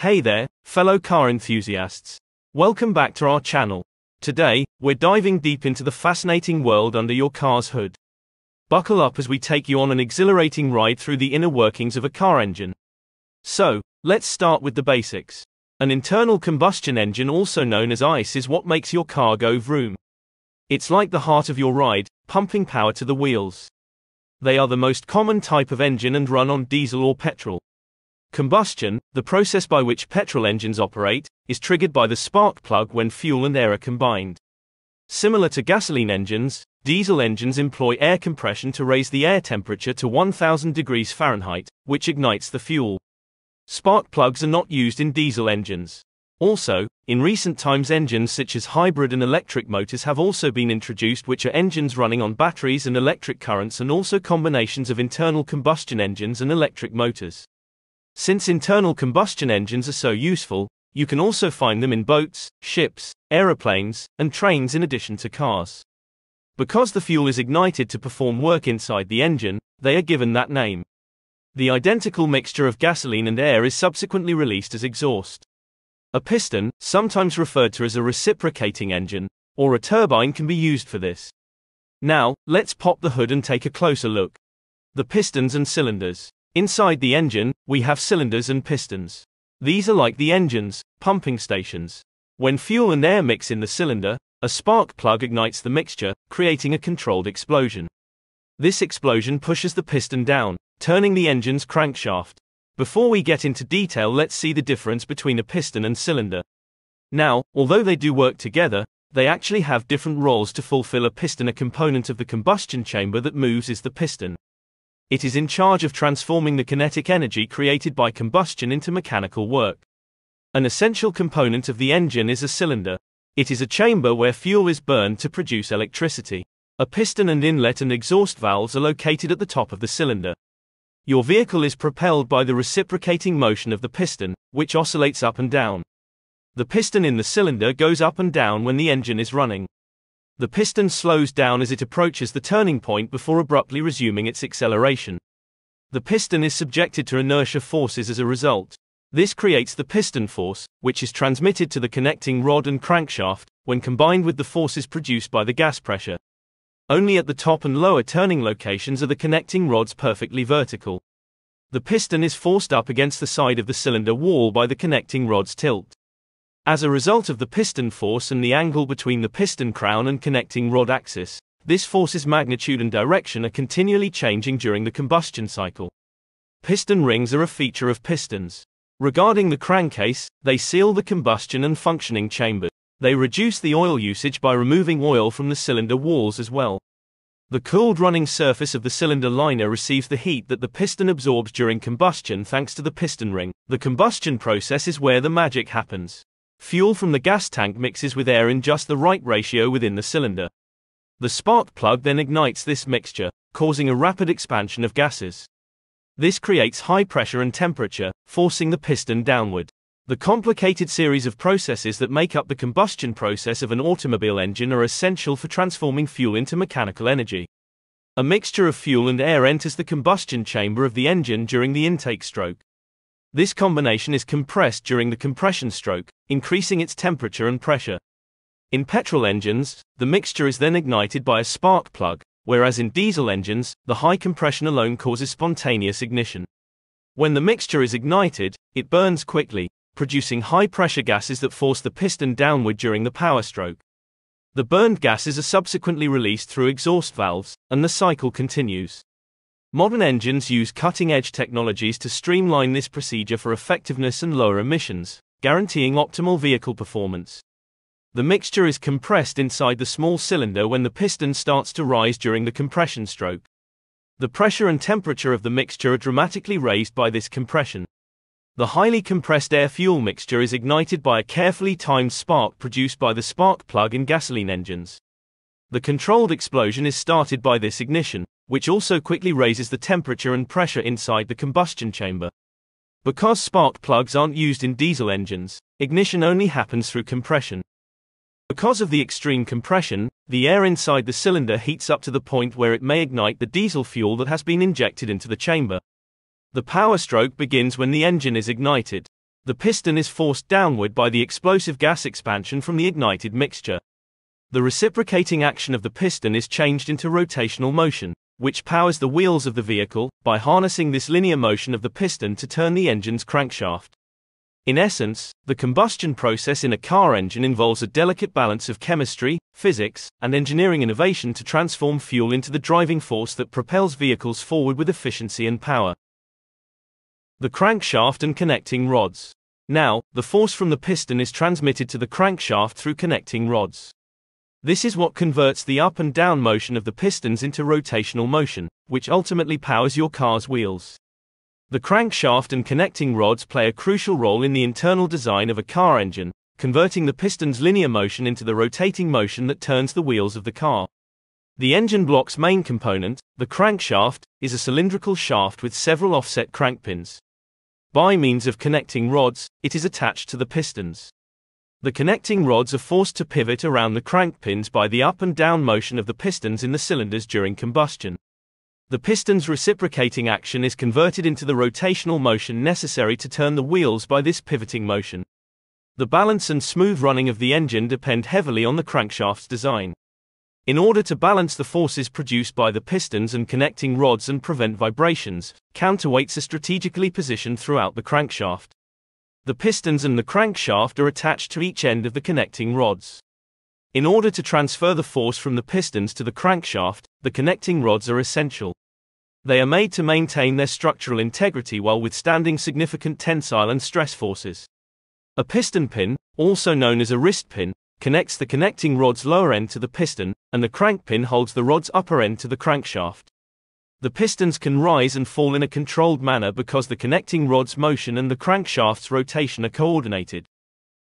Hey there, fellow car enthusiasts. Welcome back to our channel. Today, we're diving deep into the fascinating world under your car's hood. Buckle up as we take you on an exhilarating ride through the inner workings of a car engine. So, let's start with the basics. An internal combustion engine, also known as ICE, is what makes your car go vroom. It's like the heart of your ride, pumping power to the wheels. They are the most common type of engine and run on diesel or petrol. Combustion, the process by which petrol engines operate, is triggered by the spark plug when fuel and air are combined. Similar to gasoline engines, diesel engines employ air compression to raise the air temperature to 1000 degrees Fahrenheit, which ignites the fuel. Spark plugs are not used in diesel engines. Also, in recent times, engines such as hybrid and electric motors have also been introduced, which are engines running on batteries and electric currents, and also combinations of internal combustion engines and electric motors. Since internal combustion engines are so useful, you can also find them in boats, ships, aeroplanes, and trains in addition to cars. Because the fuel is ignited to perform work inside the engine, they are given that name. The identical mixture of gasoline and air is subsequently released as exhaust. A piston, sometimes referred to as a reciprocating engine, or a turbine, can be used for this. Now, let's pop the hood and take a closer look. The pistons and cylinders. Inside the engine, we have cylinders and pistons. These are like the engine's pumping stations. When fuel and air mix in the cylinder, a spark plug ignites the mixture, creating a controlled explosion. This explosion pushes the piston down, turning the engine's crankshaft. Before we get into detail, let's see the difference between a piston and cylinder. Now, although they do work together, they actually have different roles to fulfill. A piston, a component of the combustion chamber that moves, is the piston. It is in charge of transforming the kinetic energy created by combustion into mechanical work. An essential component of the engine is a cylinder. It is a chamber where fuel is burned to produce electricity. A piston and inlet and exhaust valves are located at the top of the cylinder. Your vehicle is propelled by the reciprocating motion of the piston, which oscillates up and down. The piston in the cylinder goes up and down when the engine is running. The piston slows down as it approaches the turning point before abruptly resuming its acceleration. The piston is subjected to inertia forces as a result. This creates the piston force, which is transmitted to the connecting rod and crankshaft, when combined with the forces produced by the gas pressure. Only at the top and lower turning locations are the connecting rods perfectly vertical. The piston is forced up against the side of the cylinder wall by the connecting rod's tilt. As a result of the piston force and the angle between the piston crown and connecting rod axis, this force's magnitude and direction are continually changing during the combustion cycle. Piston rings are a feature of pistons. Regarding the crankcase, they seal the combustion and functioning chamber. They reduce the oil usage by removing oil from the cylinder walls as well. The cooled running surface of the cylinder liner receives the heat that the piston absorbs during combustion thanks to the piston ring. The combustion process is where the magic happens. Fuel from the gas tank mixes with air in just the right ratio within the cylinder. The spark plug then ignites this mixture, causing a rapid expansion of gases. This creates high pressure and temperature, forcing the piston downward. The complicated series of processes that make up the combustion process of an automobile engine are essential for transforming fuel into mechanical energy. A mixture of fuel and air enters the combustion chamber of the engine during the intake stroke. This combination is compressed during the compression stroke, increasing its temperature and pressure. In petrol engines, the mixture is then ignited by a spark plug, whereas in diesel engines, the high compression alone causes spontaneous ignition. When the mixture is ignited, it burns quickly, producing high-pressure gases that force the piston downward during the power stroke. The burned gases are subsequently released through exhaust valves, and the cycle continues. Modern engines use cutting-edge technologies to streamline this procedure for effectiveness and lower emissions, guaranteeing optimal vehicle performance. The mixture is compressed inside the small cylinder when the piston starts to rise during the compression stroke. The pressure and temperature of the mixture are dramatically raised by this compression. The highly compressed air-fuel mixture is ignited by a carefully timed spark produced by the spark plug in gasoline engines. The controlled explosion is started by this ignition, which also quickly raises the temperature and pressure inside the combustion chamber. Because spark plugs aren't used in diesel engines, ignition only happens through compression. Because of the extreme compression, the air inside the cylinder heats up to the point where it may ignite the diesel fuel that has been injected into the chamber. The power stroke begins when the engine is ignited. The piston is forced downward by the explosive gas expansion from the ignited mixture. The reciprocating action of the piston is changed into rotational motion, which powers the wheels of the vehicle, by harnessing this linear motion of the piston to turn the engine's crankshaft. In essence, the combustion process in a car engine involves a delicate balance of chemistry, physics, and engineering innovation to transform fuel into the driving force that propels vehicles forward with efficiency and power. The crankshaft and connecting rods. Now, the force from the piston is transmitted to the crankshaft through connecting rods. This is what converts the up and down motion of the pistons into rotational motion, which ultimately powers your car's wheels. The crankshaft and connecting rods play a crucial role in the internal design of a car engine, converting the piston's linear motion into the rotating motion that turns the wheels of the car. The engine block's main component, the crankshaft, is a cylindrical shaft with several offset crankpins. By means of connecting rods, it is attached to the pistons. The connecting rods are forced to pivot around the crankpins by the up and down motion of the pistons in the cylinders during combustion. The piston's reciprocating action is converted into the rotational motion necessary to turn the wheels by this pivoting motion. The balance and smooth running of the engine depend heavily on the crankshaft's design. In order to balance the forces produced by the pistons and connecting rods and prevent vibrations, counterweights are strategically positioned throughout the crankshaft. The pistons and the crankshaft are attached to each end of the connecting rods. In order to transfer the force from the pistons to the crankshaft, the connecting rods are essential. They are made to maintain their structural integrity while withstanding significant tensile and stress forces. A piston pin, also known as a wrist pin, connects the connecting rod's lower end to the piston, and the crank pin holds the rod's upper end to the crankshaft. The pistons can rise and fall in a controlled manner because the connecting rod's motion and the crankshaft's rotation are coordinated.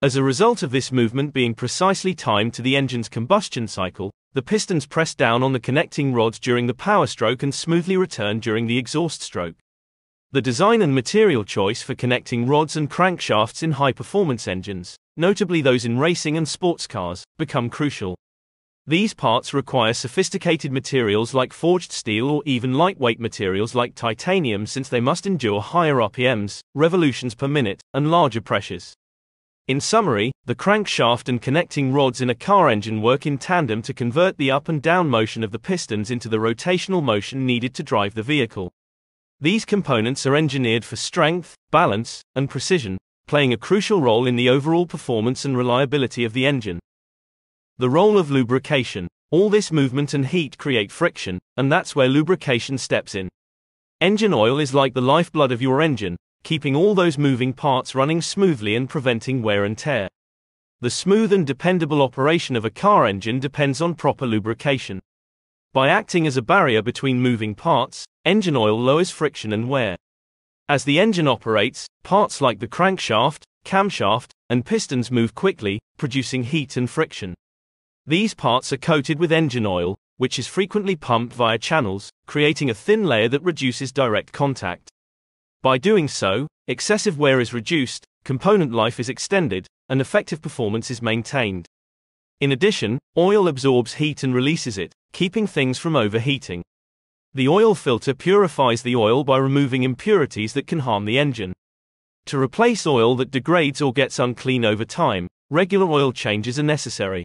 As a result of this movement being precisely timed to the engine's combustion cycle, the pistons press down on the connecting rods during the power stroke and smoothly return during the exhaust stroke. The design and material choice for connecting rods and crankshafts in high-performance engines, notably those in racing and sports cars, become crucial. These parts require sophisticated materials like forged steel or even lightweight materials like titanium, since they must endure higher RPMs, revolutions per minute, and larger pressures. In summary, the crankshaft and connecting rods in a car engine work in tandem to convert the up and down motion of the pistons into the rotational motion needed to drive the vehicle. These components are engineered for strength, balance, and precision, playing a crucial role in the overall performance and reliability of the engine. The role of lubrication. All this movement and heat create friction, and that's where lubrication steps in. Engine oil is like the lifeblood of your engine, keeping all those moving parts running smoothly and preventing wear and tear. The smooth and dependable operation of a car engine depends on proper lubrication. By acting as a barrier between moving parts, engine oil lowers friction and wear. As the engine operates, parts like the crankshaft, camshaft, and pistons move quickly, producing heat and friction. These parts are coated with engine oil, which is frequently pumped via channels, creating a thin layer that reduces direct contact. By doing so, excessive wear is reduced, component life is extended, and effective performance is maintained. In addition, oil absorbs heat and releases it, keeping things from overheating. The oil filter purifies the oil by removing impurities that can harm the engine. To replace oil that degrades or gets unclean over time, regular oil changes are necessary.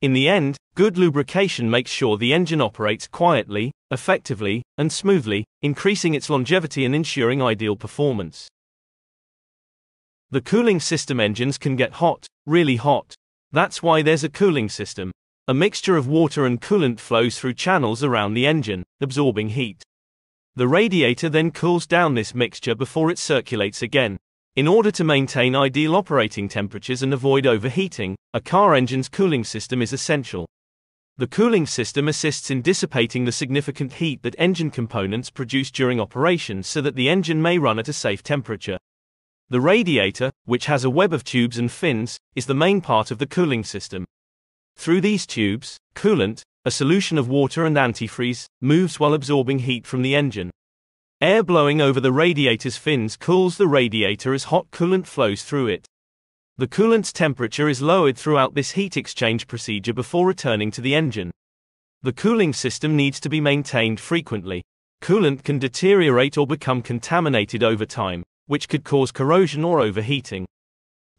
In the end, good lubrication makes sure the engine operates quietly, effectively, and smoothly, increasing its longevity and ensuring ideal performance. The cooling system. Engines can get hot, really hot. That's why there's a cooling system. A mixture of water and coolant flows through channels around the engine, absorbing heat. The radiator then cools down this mixture before it circulates again. In order to maintain ideal operating temperatures and avoid overheating, a car engine's cooling system is essential. The cooling system assists in dissipating the significant heat that engine components produce during operation so that the engine may run at a safe temperature. The radiator, which has a web of tubes and fins, is the main part of the cooling system. Through these tubes, coolant, a solution of water and antifreeze, moves while absorbing heat from the engine. Air blowing over the radiator's fins cools the radiator as hot coolant flows through it. The coolant's temperature is lowered throughout this heat exchange procedure before returning to the engine. The cooling system needs to be maintained frequently. Coolant can deteriorate or become contaminated over time, which could cause corrosion or overheating.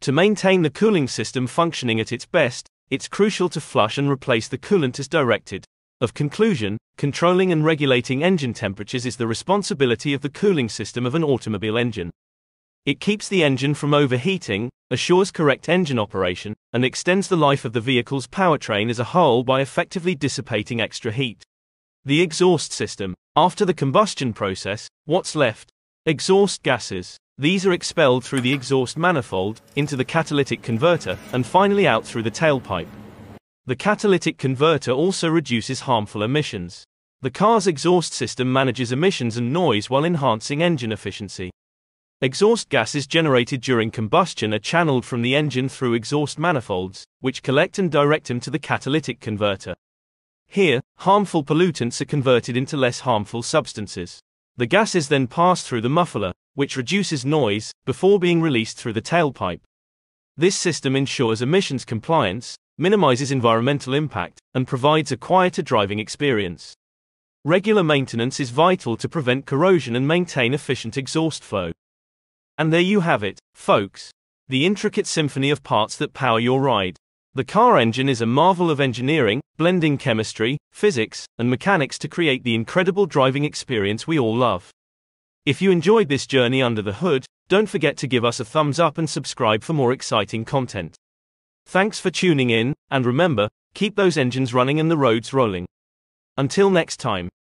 To maintain the cooling system functioning at its best, it's crucial to flush and replace the coolant as directed. Of conclusion, controlling and regulating engine temperatures is the responsibility of the cooling system of an automobile engine. It keeps the engine from overheating, assures correct engine operation, and extends the life of the vehicle's powertrain as a whole by effectively dissipating extra heat. The exhaust system. After the combustion process, what's left? Exhaust gases. These are expelled through the exhaust manifold, into the catalytic converter, and finally out through the tailpipe. The catalytic converter also reduces harmful emissions. The car's exhaust system manages emissions and noise while enhancing engine efficiency. Exhaust gases generated during combustion are channeled from the engine through exhaust manifolds, which collect and direct them to the catalytic converter. Here, harmful pollutants are converted into less harmful substances. The gases then pass through the muffler, which reduces noise, before being released through the tailpipe. This system ensures emissions compliance, minimizes environmental impact, and provides a quieter driving experience. Regular maintenance is vital to prevent corrosion and maintain efficient exhaust flow. And there you have it, folks. The intricate symphony of parts that power your ride. The car engine is a marvel of engineering, blending chemistry, physics, and mechanics to create the incredible driving experience we all love. If you enjoyed this journey under the hood, don't forget to give us a thumbs up and subscribe for more exciting content. Thanks for tuning in, and remember, keep those engines running and the roads rolling. Until next time.